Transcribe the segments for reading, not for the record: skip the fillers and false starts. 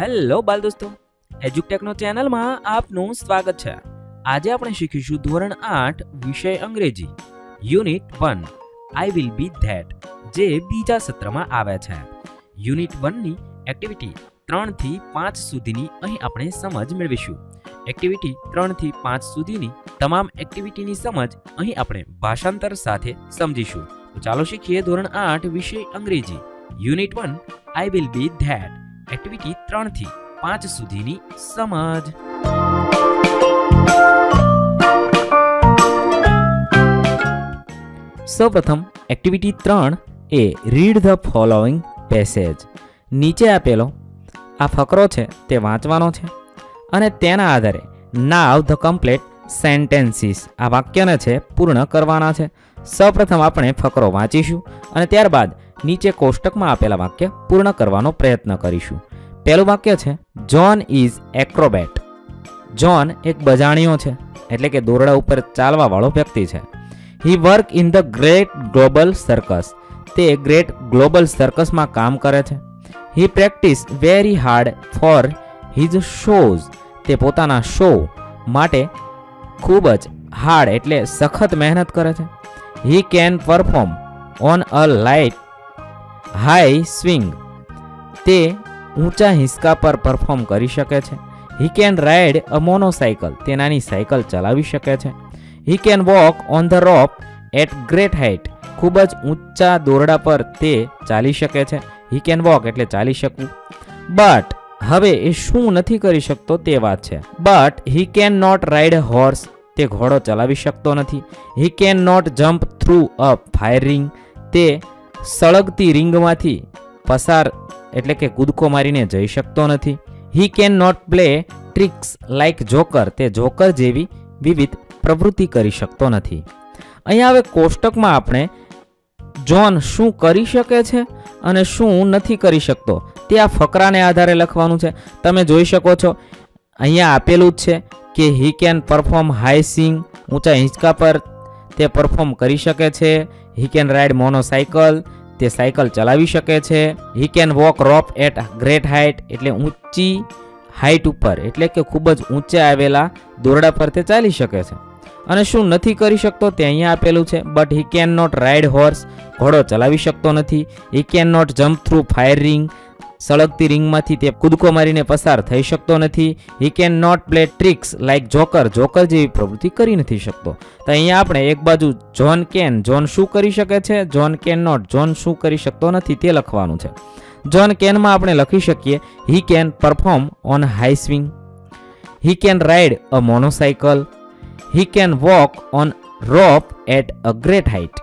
Hello बाल दोस्तों, एजुक techno channel में आपनु स्वागत छे। आज आपणे शीखीशुं धोरण 8 विषय अंग्रेजी unit 1 I will be that, जे बीजा सत्रमां आवे छे। यूनिट 1 नी एक्टिविटी 3 थी 5 सुधीनी अहीं आपणे समज मेळवीशुं। एक्टिविटी 3 थी 5 सुधीनी तमाम एक्टिविटीनी समज अहीं आपणे भाषांतर साथे समजीशुं। तो चालो शीखीए धोरण 8 विषय अंग्रेजी unit 1 I will be that activity 3 थी 5 सुधीनी समझ। सर्वप्रथम activity 3 A read the following passage. નીચે આપેલો આ ફકરો છે તે વાંચવાનો છે અને તેના આધારે નાવ ધ કમ્પ્લીટ સેન્ટેન્સીસ, આ વાક્યને છે પૂર્ણ કરવાના છે। સૌપ્રથમ આપણે ફકરો વાંચીશું અને ત્યારબાદ नीचे कोष्टक में आपेला वाक्य पूर्ण करवानो प्रयत्न करीशुं। पहेलुं वाक्य छे जॉन इज एक्रोबेट। जॉन एक बजाणियो छे, एटले के दोरडा उपर चालवा वाळो व्यक्ति छे। ही work in the great global circus. ते ग्रेट ग्लोबल सर्कस में काम करे छे। He practice very hard for his shows. ते पोताना शो माटे खूबज हार्ड एटले सखत मेहनत करे छे। He can perform on a light high swing. ते ऊंचा हिस्सा पर परफॉर्म करी शके छे। He can ride a monocycle. ते नानी साइकल चलावी शके छे। He can walk on the rope at great height. खूबज ऊंचा दोरडा पर ते चाली शके छे। ही केन वॉक एटले चाली शकवू। बट हवे ए शुं नथी करी शकतो ते वात छे। But he can not ride a horse. ते घोड़ो चलावी शकतो नथी। He can not jump through a fire ring. ते सळगती रिंग मांथी पसार एटले के कूदको मारीने जई शकतो नथी। He can not play tricks like joker. ते जोकर जेवी विविध प्रवृत्ति करी शकतो नथी। अहींया हवे कोष्टकमां आपणे जॉन शुं करी शके छे अने शुं नथी करी शकतो ते आ फकराने आधारे लखवानुं छे। तमे जोई शको छो अहींया आपेलुं ज छे के he can perform high swing, ऊंचा हिंचका पर ते परफॉर्म करी शके छे। ही केन राइड मोनोसाइकल, ते साइकल चलावी शके छे। He can walk rope at great height एटले ऊंची हाइट ऊपर एटले के खूबज ऊंचे आवेला दोरडा पर ते चाली शके छे। अने शुं नथी करी शकतो ते अहींया आपेलुं छे। But he can not ride horse, घोड़ो चलावी शकतो नथी। He can not jump through fire ring, सळगती रिंगमांथी ते कूदको मारीने पसार थई शकतो नथी। He can not play tricks like joker, joker जेवी प्रवृत्ति करी नथी शकतो। तो अहींया आपणे एक बाजू जॉन केन, जॉन शुं करी शके छे, जॉन केन नॉट, जॉन शुं करी शकतो नथी ते लखवानुं छे। जॉन केन मां आपणे लखी शकीए he can perform on high swing, he can ride a monocycle, he can walk on rope at a great height.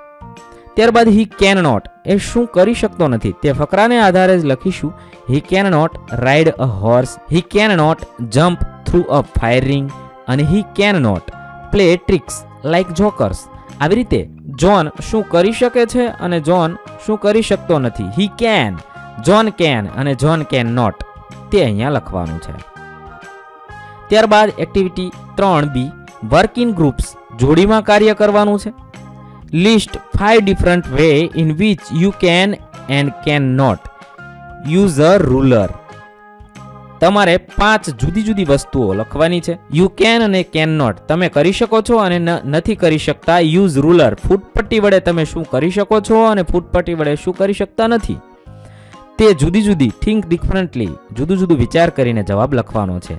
त्यारबाद ही केन नॉट ए शुं करी शकतो नथी ते फकराने आधारे ज लखीशुं। He can not ride a horse, he can not jump through a fire ring अने he can not play tricks like jokers. આવી રીતે जॉन શું કરી શકે છે અને जॉन શું કરી શકતો નથી, ही केन, जॉन केन અને जॉन केन नॉट તે અહીંયા લખવાનું છે। ત્યારબાદ activity 3B work in groups, જોડીમાં કાર્ય કરવાનું છે। List 5 different way in which you can and can not use a ruler. तमारे 5 जुदी जुदी वस्तुओं लखवानी छे। यू कैन अने कैन नॉट तमे करी शको छो अने नथी करी शकता। यूज रूलर फूटपट्टी वडे तमे शुं करी शको छो अने फूटपट्टी वडे शुं करी शकता नथी ते जुदी जुदी थिंक डिफरंटली, जुदू जुदू विचार करीने जवाब लखवानो छे।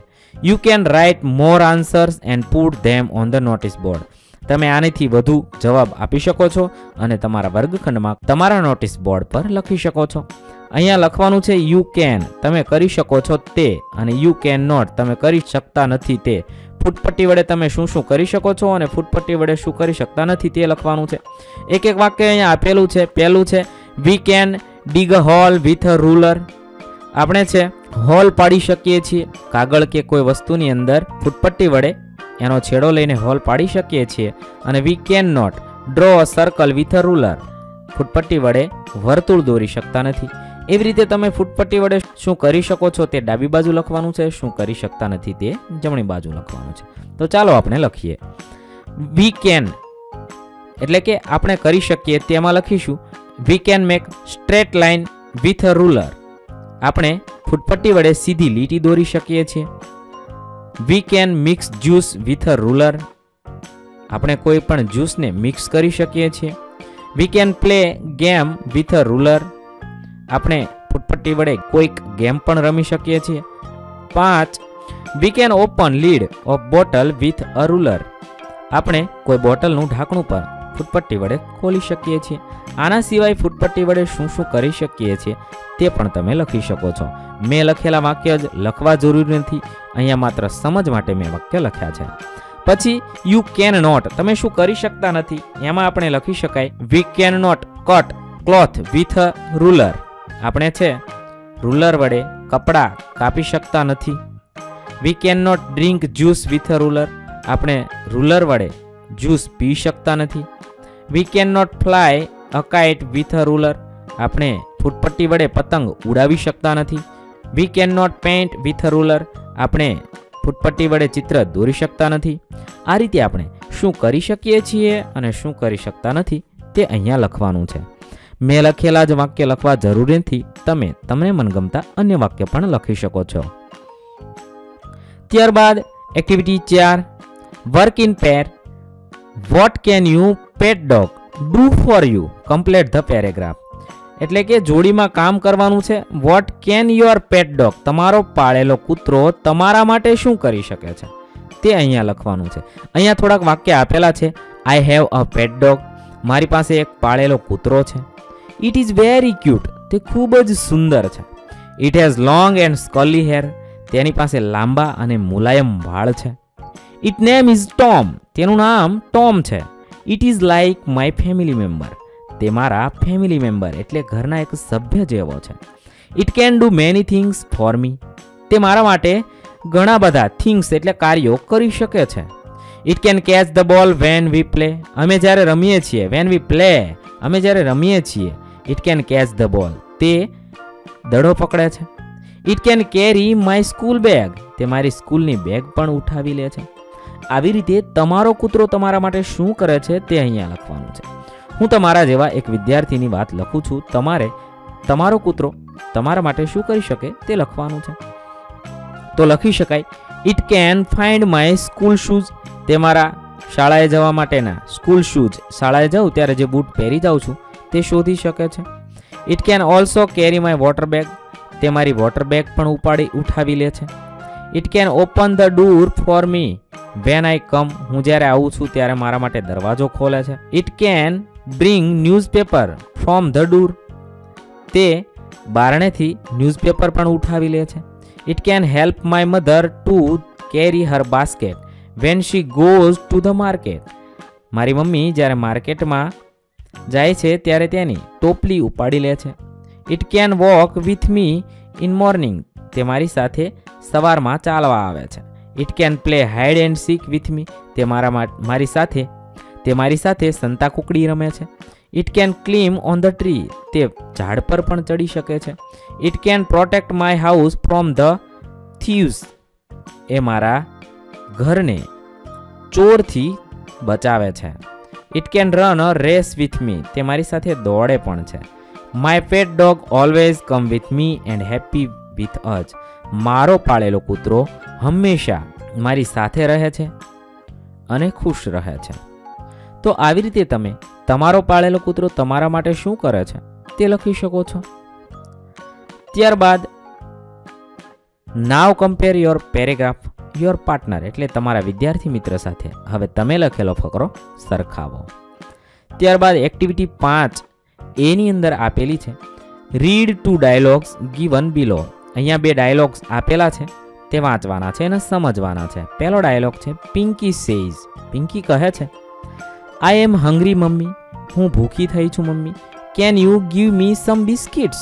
You can write more answers and put them on the notice board. तमे आनेथी वधु जवाब आपी शको छो अने तमारा वर्गखंडमां तमारा नोटिस बोर्ड पर लखी शको छो। अहींया लखवानुं छे यू केन तमे करी शको छो ते अने यू केन नॉट तमे करी शकता नथी ते। फूटपट्टी वडे तमे शुं शुं करी शको छो अने फूटपट्टी वडे शुं करी शकता नथी ते लखवानुं छे। एक एक वाक्य अहींया आपेलुं छे। पहेलुं छे we can dig a hole with a ruler. आपणे छे होल पाडी शकीए छीए कागळ के कोई वस्तुनी अंदर फूटपट्टी वडे एनो छेड़ो लईने होल पाड़ी शकीए छीए। अने we can not draw a circle with a ruler. फूटपट्टी वडे वर्तुळ दोरी शकता नथी। एवी रीते तमे फूटपट्टी वडे शुं करी शको छो ते डाबी बाजू लखवानुं छे, शुं करी शकता नथी ते जमणी बाजू लखवानुं छे। तो चालो आपणे लखीए वी केन एटले के आपणे करी शकीए तेमां लखीशुं we can make straight line with a ruler. આપણે ફૂટપટ્ટી વડે સીધી લીટી દોરી શકીએ છીએ। We can mix juice with a ruler, આપણે કોઈ પણ જ્યુસને મિક્સ કરી શકીએ છીએ। We can play game with a ruler, આપણે ફૂટપટ્ટી વડે કોઈક ગેમ પણ રમી શકીએ છીએ। 5 we can open lid of bottle with a ruler, આપણે કોઈ બોટલનું ઢાંકણું પણ फूटपट्टी वडे खोली शकीए छे। आना सिवाय फूटपट्टी वडे शुं शुं करी शकीए छे ते पण तमे लखी शको छो। मैं लखेला वाक्य ज लखवा जरूरी नथी, अहींया मात्र समज माटे मैं वाक्य लख्या छे। पछी यू केन नॉट, तमे शुं करी शकता नथी, एमां आपणे लखी शकाय we can not cut cloth with a ruler, आपणे छे रूलर वडे कपड़ा कापी शकता नथी। We can not drink juice with a ruler, आपणे रूलर वडे ज्यूस पी शकता नथी। We can not fly a kite with a ruler, आपणे फूटपट्टी वडे पतंग उड़ावी शकता नथी। We can not paint with a ruler, आपणे फूटपट्टी वडे चित्र दोरी शकता नथी। आ रीते आपणे शुं करी शकीए छीए अने शुं करी शकता नथी ते अहींया लखवानुं छे। मैं लखेला ज वाक्य लखवा जरूरी नथी, तमे तमने मनगमता अन्य वाक्य पण लखी शको छो। त्यारबाद activity 4 work in pair. What can you pet dog do for you complete the paragraph, एटले के जोड़ी में काम करवानुं छे। What can your pet dog, तमारो पाळेलो कुतरो तमारा माटे शुं करी शके छे ते अहींया लखवानुं छे। अहींया थोड़ाक वाक्य आपेला छे। I have a pet dog, मारी पासे एक पाळेलो कुतरो छे। इट इज वेरी क्यूट, ते खूब ज सुंदर छे। It has long and curly hair, तेनी पासे लांबा अने मुलायम वाळ छे। इट नेम इज टॉम, तेनुं नाम टॉम छे। It is like my family member, ते मारा फेमिली मेम्बर एटले घरना एक सभ्य जेवो छे। It can do many things for me, ते मारा माटे घणा बधा थिंग्स एटले कार्यो करी शके छे। It can catch the ball when we play, अमे ज्यारे रमीए छीए, वेन वी प्ले अमे ज्यारे रमीए छीए। It can catch the ball, ते दड़ो पकड़े छे। It can carry my school bag, ते मारी स्कूलनी बेग पण उठावी ले छे। આવી રીતે તમારો કૂતરો તમારા માટે શું કરે છે તે અહીંયા લખવાનું છે। હું તમારા જેવા એક વિદ્યાર્થીની વાત લખું છું, તમારે તમારો કૂતરો તમારા માટે શું કરી શકે તે લખવાનું છે। તો લખી શકાય it can find my school shoes, તે મારા શાળાએ જવા માટેના સ્કૂલ શૂઝ, શાળાએ જાઉં ત્યારે જે બૂટ પહેરી જાઉં છું તે શોધી શકે છે। It can also carry my water bag, તે મારી વોટર બેગ પણ ઉઠાવી લે છે। It can open the door for me when I come, હું જ્યારે આવું છું ત્યારે મારા માટે દરવાજો ખોલે છે। It can bring newspaper from the door, તે બારણેથી ન્યૂઝપેપર પણ ઉઠાવી લે છે। It can help my mother to carry her basket when she goes to the market, મારી મમ્મી જ્યારે માર્કેટમાં જાય છે ત્યારે તેની ટોપલી ઉપાડી લે છે। It can walk with me in morning, તે મારી સાથે સવારમાં ચાલવા આવે છે। It can play hide and seek with me, તે મારી સાથે સંતા કુકડી રમે છે। It can climb on the tree, તે ઝાડ પર પણ ચડી શકે છે। It can protect my house from the thieves, એ મારા ઘરને ચોરથી બચાવે છે। It can run a race with me, તે મારી સાથે દોડે પણ છે। My pet dog always come with me and happy with us, મારો પાળેલો કૂતરો હંમેશા મારી સાથે રહે છે અને ખુશ રહે છે। તો આવી રીતે તમે તમારો પાળેલો કૂતરો તમારા માટે શું કરે છે તે લખી શકો છો। ત્યારબાદ now compare your paragraph your partner, એટલે તમારા વિદ્યાર્થી મિત્ર સાથે હવે તમે લખેલો ફકરો સરખાવો। ત્યારબાદ એક્ટિવિટી 5 એની અંદર આપેલી છે read two dialogues given below. અહીંયા બે ડાયલોગ્સ આપેલા છે તે વાંચવાના છે અને સમજવાના છે। પહેલો ડાયલોગ છે પિંકી સેઝ, પિંકી કહે છે આઈ એમ હંગ્રી મમ્મી, હું ભૂખી થઈ છું mummy. Can you give me some biscuits,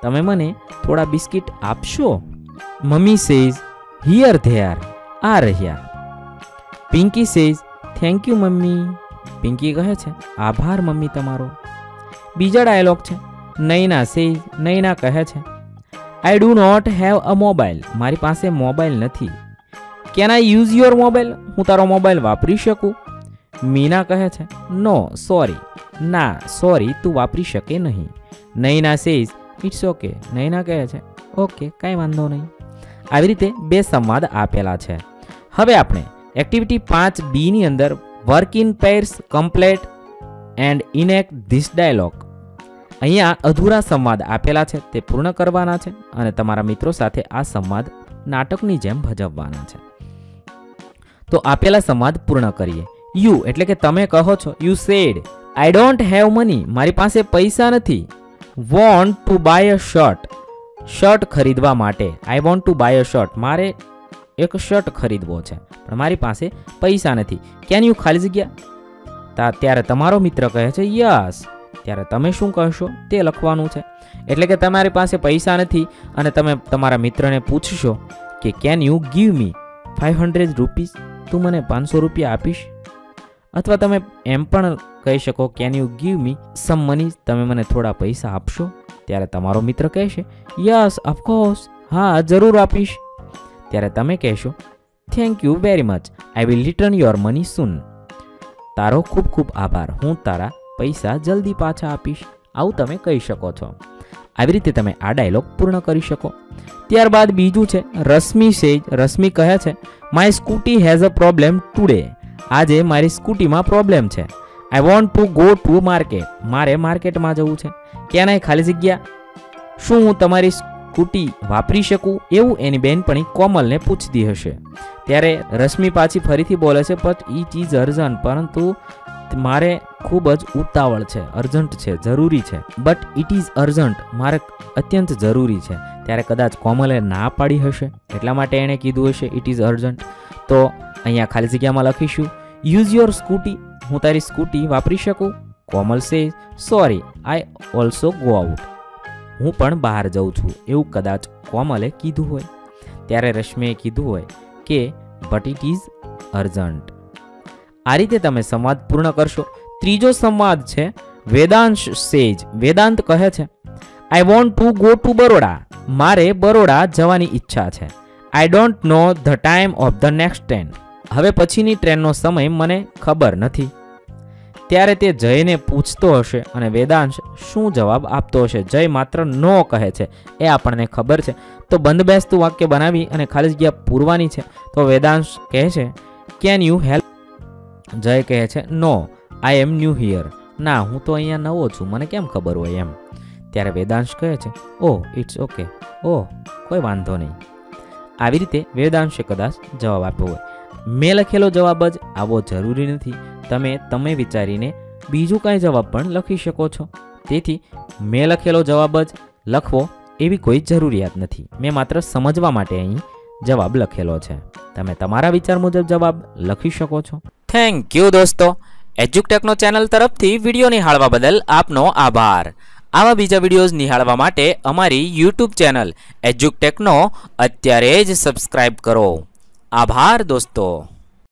તમે મને થોડા બિસ્કિટ આપશો। મમ્મી સેઝ હિયર ધેર, આ રહ્યા। Pinky says thank you mummy, Pinky કહે છે આભાર મમ્મી તમારો। બીજા ડાયલોગ છે નૈના સેઝ, નૈના કહે છે I do not have a mobile, મારી પાસે મોબાઈલ નથી। Can I use your mobile, હું તારો મોબાઈલ વાપરી શકું। મીના કહે છે નો સોરી, ના સોરી તું વાપરી શકે નહીં। Naina says it's okay, Naina કહે છે ઓકે કાંઈ વાંધો નહીં। આવી રીતે બે સંવાદ આપેલા છે। હવે આપણે એક્ટિવિટી 5B ની અંદર work in pairs complete and enact this dialogue અહીંયા અધૂરા સંવાદ આપેલા છે તે પૂર્ણ કરવાના છે અને તમારા મિત્રો સાથે આ સંવાદ નાટકની જેમ ભજવવાના છે। તો આપેલા સંવાદ પૂર્ણ કરીએ। યુ એટલે કે તમે કહો છો you said I don't have money મારી પાસે પૈસા નથી। Want to buy a shirt shirt ખરીદવા માટે I want to buy a shirt મારે એક શર્ટ ખરીદવો છે પણ મારી પાસે પૈસા નથી। કેન યુ ખાલી જગ્યા ત્યારે તમારો મિત્ર કહે છે યસ ત્યારે તમે શું કહેશો તે લખવાનું છે। એટલે કે તમારી પાસે પૈસા નથી અને તમે તમારા મિત્રને પૂછશો કે can you give me 500 rupees તું મને 500 રૂપિયા આપીશ અથવા તમે એમ પણ કહી શકો can you give me some money તમે મને થોડા પૈસા આપશો ત્યારે તમારો મિત્ર કહેશે યસ ઓફકોર્સ હા જરૂર આપીશ ત્યારે તમે કહેશો thank you very much I will return your money soon તારો ખૂબ ખૂબ આભાર હું તારા पैसा जल्दी पाछा आपीश आउ तमे कही शको छो। आ रीते तमे आ डायलॉग पूर्ण करी शको। त्यारबाद बीजू छे रश्मि से रश्मि कहे छे my scooty has a problem today आजे मारी स्कूटी में प्रॉब्लम छे I want to go to market मारे मार्केट में जवुं छे क्या नहीं खाली जग्या शू हूँ तमारी स्कूटी वापरी शकूं एवुं एनी बेनपणी कोमल ने पूछती हशे त्यारे रश्मि पाछी फरीथी बोले छे बट इट इज अर्जंट परंतु मारे खूबज उतावल छे अर्जंट छे जरूरी छे बट इट इज अर्जंट मारे अत्यंत जरूरी छे त्यारे कदाच कोमले ना पाड़ी हशे एटला माटे एणे कीधुं हशे इट इज अर्जंट। तो अहींया खाली जग्यामां लखीशुं यूज योर स्कूटी हूँ तारी स्कूटी वापरी शकूं। कोमल से sorry I also go out हूँ पण बहार जाऊं छुं एवुं कदाच कोमले कीधुं होय त्यारे रश्मिए कीधुं होय के बट इट इज अर्जंट। आ रीते तमे संवाद पूर्ण करशो। त्रीजो संवाद छे वेदांश सेज वेदांत कहे छे I want to go to Baroda मारे बरोडा जवानी इच्छा छे I don't know the time of the next train हवे पछीनी ट्रेननो समय मने खबर नथी त्यारे ते जयने पूछतो हशे अने वेदांश शुं जवाब आपतो हशे। जय मात्र नो कहे छे ए आपणने खबर छे। तो बंद बेसतुं वाक्य बनावी अने खाली जग्या पूरवानी छे। तो वेदांश कहे छे केन यू हेल्प जय कहे छे no I am new here ना हूँ तो अहींया नवो छूं मने केम खबर होय एम। त्यारे वेदांश कहे छे ओ इट्स ओके ओ कोई वांधो नहीं। आवी रीते वेदांशे कदाच जवाब आप्यो होय। मैं लखेलो जवाब ज आवो जरूरी नथी तमे तमे विचारीने बीजो कांई जवाब पण लखी शको छो। तेथी मैं लखेलो जवाब ज लखवो एवी कोई जरूरियात नथी। मैं मात्र समजवा माटे अहीं जवाब लखेलो छे। तमे तमारा विचार मुजब जवाब लखी शको छो। थैंक यू दोस्तों। एड्यूक टेक्नो चैनल तरफथी वीडियो निहाळवा बदल आपनो आभार। आवा बीजा वीडियोज निहाळवा माटे अमारी यूट्यूब चैनल एड्यूक टेक्नो अत्यारे ज सब्सक्राइब करो। आभार दोस्तों।